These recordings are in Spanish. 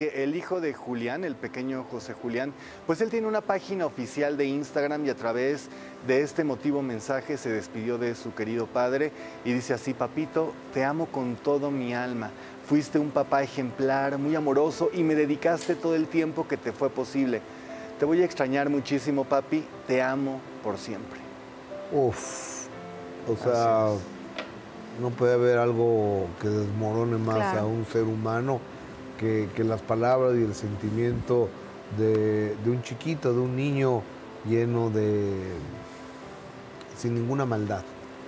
El hijo de Julián, el pequeño José Julián, pues él tiene una página oficial de Instagram y a través de este emotivo mensaje se despidió de su querido padre y dice así: papito, te amo con todo mi alma. Fuiste un papá ejemplar, muy amoroso y me dedicaste todo el tiempo que te fue posible. Te voy a extrañar muchísimo, papi. Te amo por siempre. Uf, o sea, no puede haber algo que desmorone más a un ser humano. Que las palabras y el sentimiento de un chiquito, de un niño lleno de... sin ninguna maldad,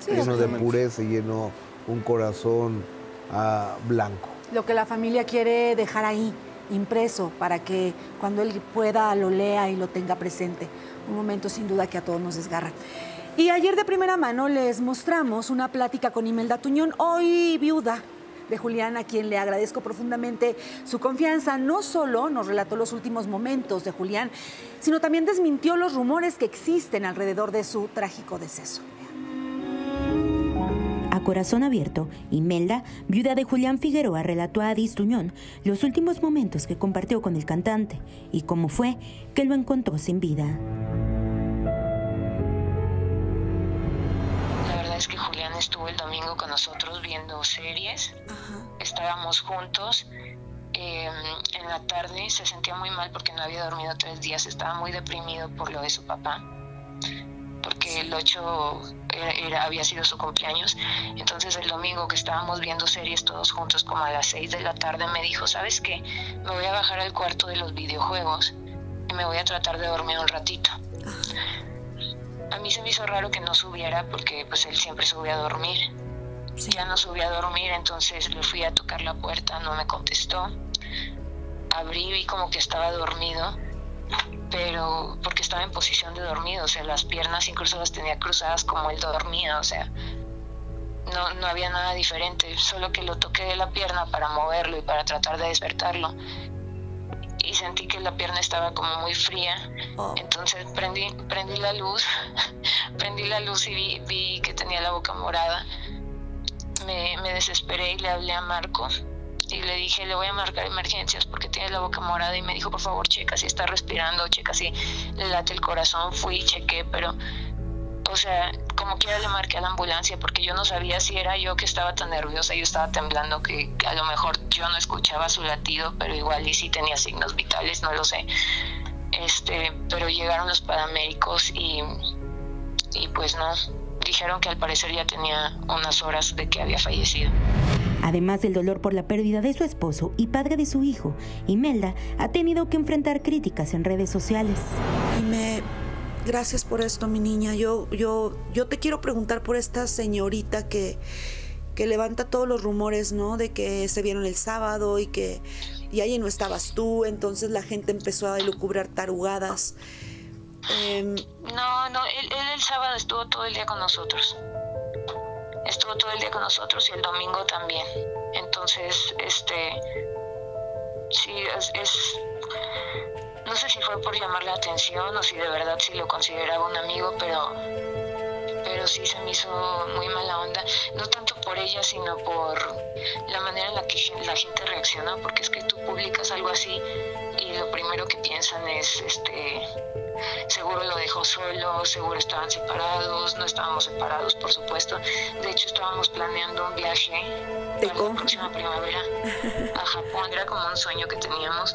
lleno de pureza, lleno un corazón blanco. Lo que la familia quiere dejar ahí, impreso, para que cuando él pueda lo lea y lo tenga presente. Un momento sin duda que a todos nos desgarra. Y ayer de primera mano les mostramos una plática con Imelda Tuñón, hoy viuda de Julián, a quien le agradezco profundamente su confianza. No solo nos relató los últimos momentos de Julián, sino también desmintió los rumores que existen alrededor de su trágico deceso. A corazón abierto, Imelda, viuda de Julián Figueroa, relató a Addis Tuñón los últimos momentos que compartió con el cantante y cómo fue que lo encontró sin vida. Es que Julián estuvo el domingo con nosotros viendo series. Ajá. Estábamos juntos, en la tarde se sentía muy mal porque no había dormido 3 días, estaba muy deprimido por lo de su papá, porque el 8 había sido su cumpleaños. Entonces el domingo que estábamos viendo series todos juntos, como a las 6 de la tarde, me dijo: ¿sabes qué? Me voy a bajar al cuarto de los videojuegos y me voy a tratar de dormir un ratito. Ajá. A mí se me hizo raro que no subiera porque pues él siempre subía a dormir. Sí. Ya no subía a dormir, entonces le fui a tocar la puerta, no me contestó. Abrí, vi como que estaba dormido, pero porque estaba en posición de dormido, o sea, las piernas incluso las tenía cruzadas como él dormía, o sea, no había nada diferente, solo que lo toqué de la pierna para moverlo y para tratar de despertarlo. Y sentí que la pierna estaba como muy fría. Entonces prendí la luz, y vi que tenía la boca morada. Me desesperé y le hablé a Marco y le dije: le voy a marcar emergencias porque tiene la boca morada. Y me dijo: por favor, checa si está respirando, checa si le late el corazón. Fui y chequé, pero, o sea, como quiera le marqué a la ambulancia porque yo no sabía si era yo que estaba tan nerviosa, yo estaba temblando, que a lo mejor yo no escuchaba su latido, pero igual y sí tenía signos vitales, no lo sé. Pero llegaron los paramédicos y pues no, dijeron que al parecer ya tenía unas horas de que había fallecido. Además del dolor por la pérdida de su esposo y padre de su hijo, Imelda ha tenido que enfrentar críticas en redes sociales. Gracias por esto, mi niña. Yo te quiero preguntar por esta señorita que levanta todos los rumores, ¿no? De que se vieron el sábado y que allí no estabas tú. Entonces la gente empezó a elucubrar tarugadas. No, él el sábado estuvo todo el día con nosotros. Estuvo todo el día con nosotros y el domingo también. Entonces, sí, no sé si fue por llamar la atención o si de verdad sí lo consideraba un amigo, pero sí se me hizo muy mala onda, no tanto por ella, sino por la manera en la que la gente reacciona, porque es que tú publicas algo así y lo primero que piensan es, seguro lo dejó solo, seguro estaban separados. No estábamos separados, por supuesto. De hecho, estábamos planeando un viaje para la próxima primavera a Japón. Era como un sueño que teníamos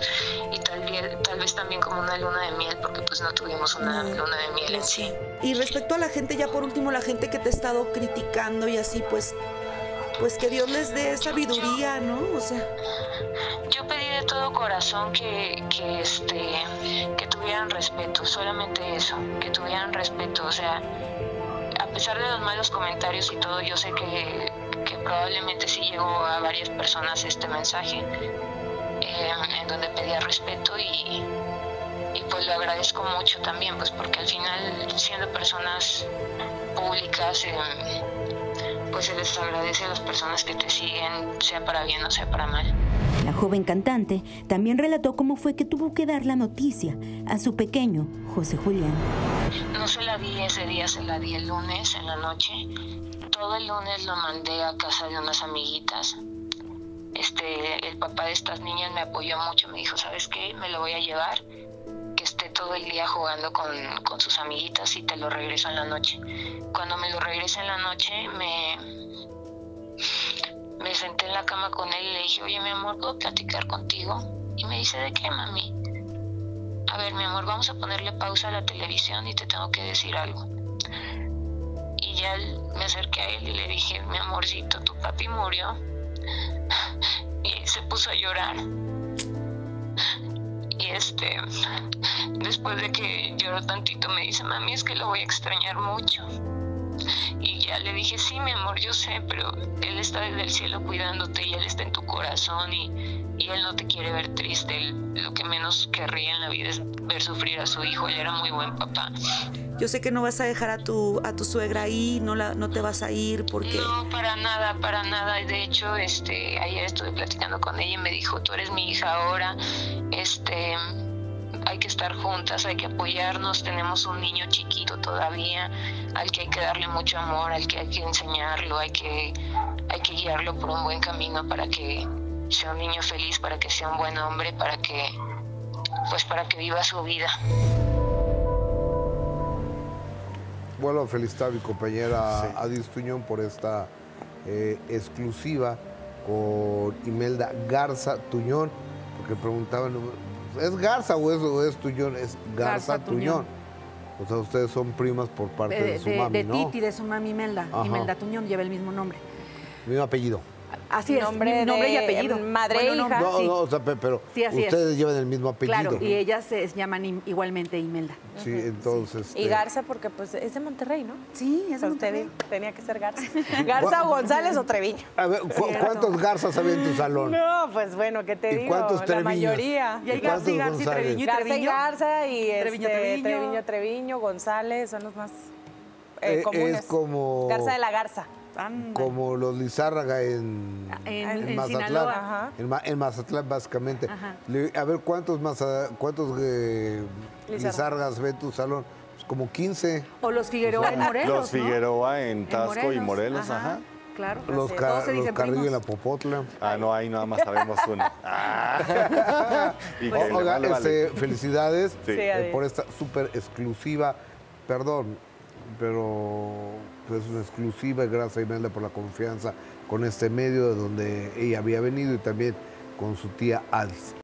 y tal vez también como una luna de miel, porque pues no tuvimos una luna de miel en sí. Y respecto a la gente, ya por último, la gente que te ha estado criticando y así, pues que Dios les dé sabiduría, ¿no? O sea, yo pedí de todo corazón que tuvieran respeto, solamente eso, que tuvieran respeto. O sea, a pesar de los malos comentarios y todo, yo sé que probablemente sí llegó a varias personas este mensaje, en donde pedía respeto y pues lo agradezco mucho también, pues porque al final, siendo personas públicas, pues se les agradece a las personas que te siguen, sea para bien o sea para mal. La joven cantante también relató cómo fue que tuvo que dar la noticia a su pequeño José Julián. No se la di ese día, se la di el lunes en la noche. Todo el lunes lo mandé a casa de unas amiguitas. el papá de estas niñas me apoyó mucho, me dijo, ¿sabes qué? Me lo voy a llevar, que esté todo el día jugando con sus amiguitas y te lo regreso en la noche. Cuando me lo regresé en la noche, me senté en la cama con él y le dije, oye, mi amor, ¿puedo platicar contigo? Y me dice, ¿de qué, mami? A ver, mi amor, vamos a ponerle pausa a la televisión y te tengo que decir algo. Y ya me acerqué a él y le dije, mi amorcito, tu papi murió. Y se puso a llorar. Y después de que lloró tantito, me dice, mami, es que lo voy a extrañar mucho. Y ya le dije, sí, mi amor, yo sé, pero él está desde el cielo cuidándote y él está en tu corazón y él no te quiere ver triste. Él, lo que menos querría en la vida es ver sufrir a su hijo. Él era muy buen papá. Yo sé que no vas a dejar a tu suegra ahí, no te vas a ir porque... No, para nada, para nada. De hecho, ayer estuve platicando con ella y me dijo, tú eres mi hija ahora, hay que estar juntas, hay que apoyarnos, tenemos un niño chiquito todavía al que hay que darle mucho amor, al que hay que enseñarlo, hay que guiarlo por un buen camino para que sea un niño feliz, para que sea un buen hombre, para que viva su vida. Vuelvo a felicitar a mi compañera Addis Tuñón por esta exclusiva con Imelda Garza Tuñón, porque preguntaban, ¿es Garza o es Tuñón? Es Garza Tuñón. O sea, ustedes son primas por parte de su mami, ¿no? De Titi, de su mami Imelda. Ajá. Imelda Tuñón lleva el mismo nombre. Mismo apellido. Así es, nombre y apellido. Madre e hija. No, o sea, pero sí, ustedes llevan el mismo apellido. Claro, y ellas se llaman igualmente Imelda. Sí, entonces... Sí. Y Garza, porque pues es de Monterrey, ¿no? Sí, es de Monterrey. Tenía que ser Garza. Garza González o Treviño. A ver, ¿cuántos Garzas había en tu salón? No, pues bueno, ¿qué te digo? ¿Y cuántos Treviños? La mayoría. Y hay Garza y Garza y Treviño. Garza y Garza y Treviño, González, son los más comunes. Es como... Garza de la Garza. Anda. Como los Lizárraga en Mazatlán. En Mazatlán, básicamente. Ajá. A ver, ¿cuántos Lizárragas ve tu salón? Pues como 15. O los Figueroa en Morelos. Los Figueroa en Tasco y Morelos, ajá. Claro. Los Carrillo en la Popotla. Ah, no, ahí nada más sabemos uno. Felicidades por esta súper exclusiva. Perdón, pero... Pues es una exclusiva, gracias a Imelda por la confianza con este medio de donde ella había venido y también con su tía Addis.